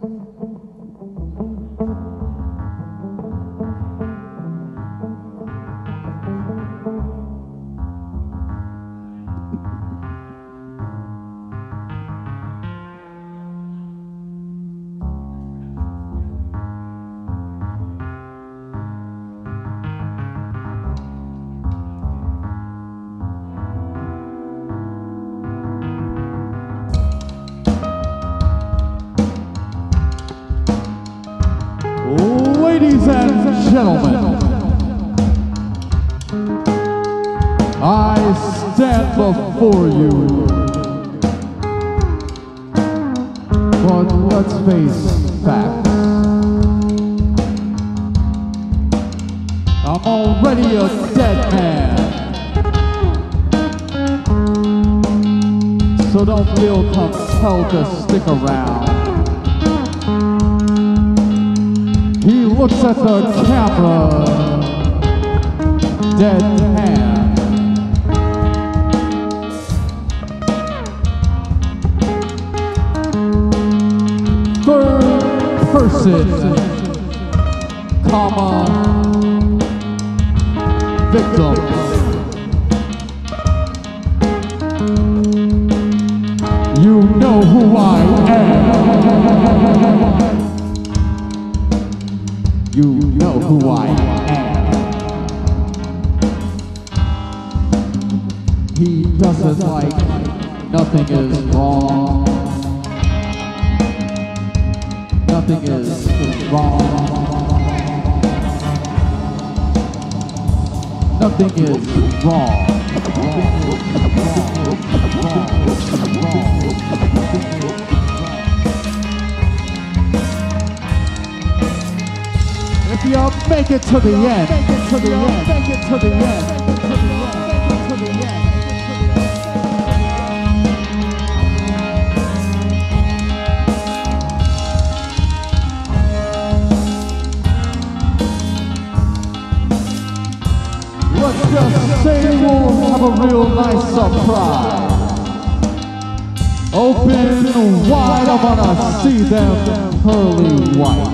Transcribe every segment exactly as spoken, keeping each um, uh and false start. Ladies and gentlemen, I stand before you. But let's face facts. I'm already a dead man, so don't feel compelled to stick around. He looks at the camera, dead man. Third person, comma, victims. You know who I am. You know who I am. He doesn't like nothing is wrong. Nothing is wrong. Nothing is wrong. Wrong. Wrong. If y'all make it to the end, make it to the end, make it to the end, make it to the end. Let's just say we'll have a real nice surprise. Open wide, I wanna see them pearly white.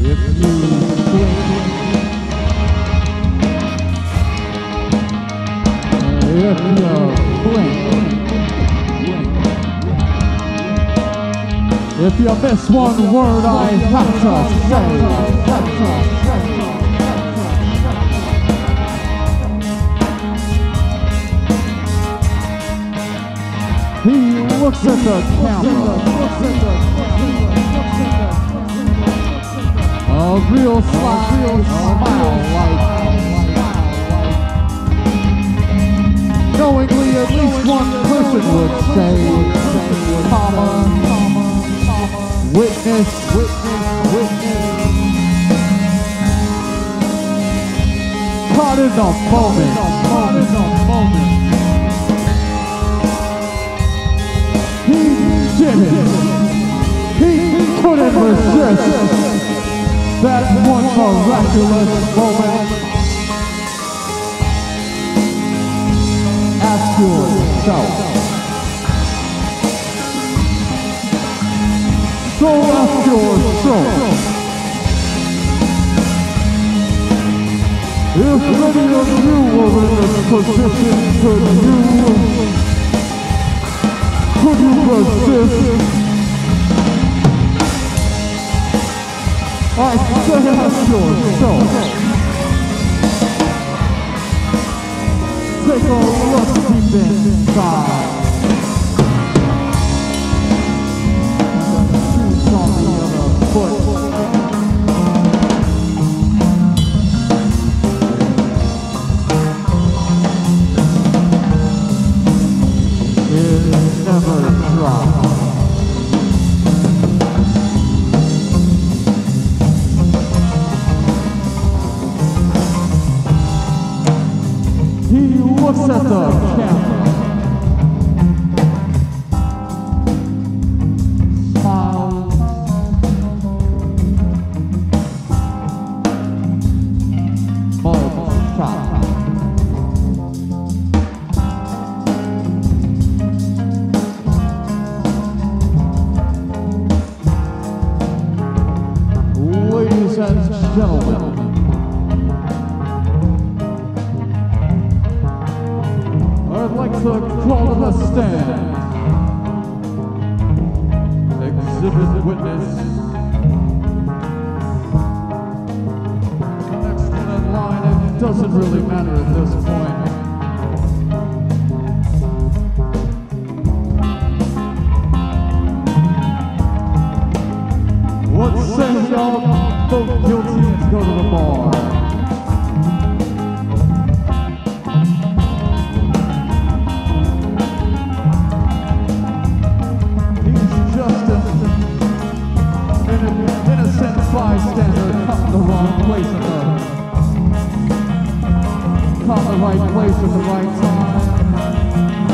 If you blink, if you miss one word, I have to say. He looks at the camera, a real smile, smile like. Knowingly, at least one person would say, comma, witness, witness, witness. Caught in the moment, caught in the moment. He did it. He couldn't resist that one miraculous moment. Ask yourself. So ask yourself. If any of you were in this position, could you, could you resist? I said ask yourself. Take a look deep inside. The shoes on the other foot. It never drops. He looks at the camera, smiles. Multiple shots. gentlemen. I'd like to call to the stand, exhibit witness, next in line. It doesn't really matter at this point. What says y'all, both guilties go to the bar. Bystander caught the wrong place at the caught the right place at the right time,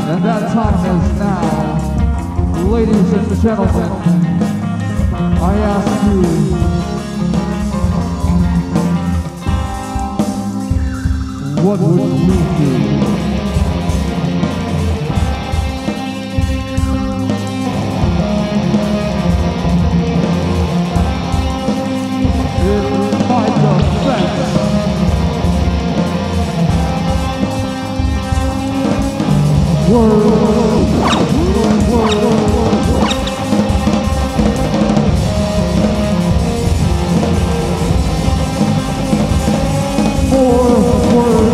and that time is now. Ladies and gentlemen, I ask you what would you do? Whoa, whoa, whoa, whoa, whoa. Four words.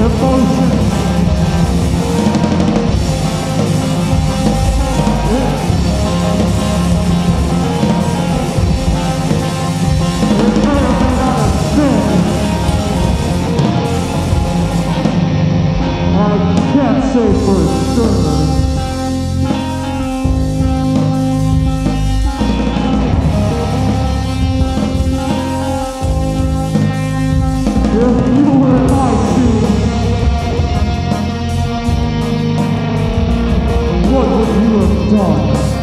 Emotion. Say for sure if you were in my shoes, what would you have done?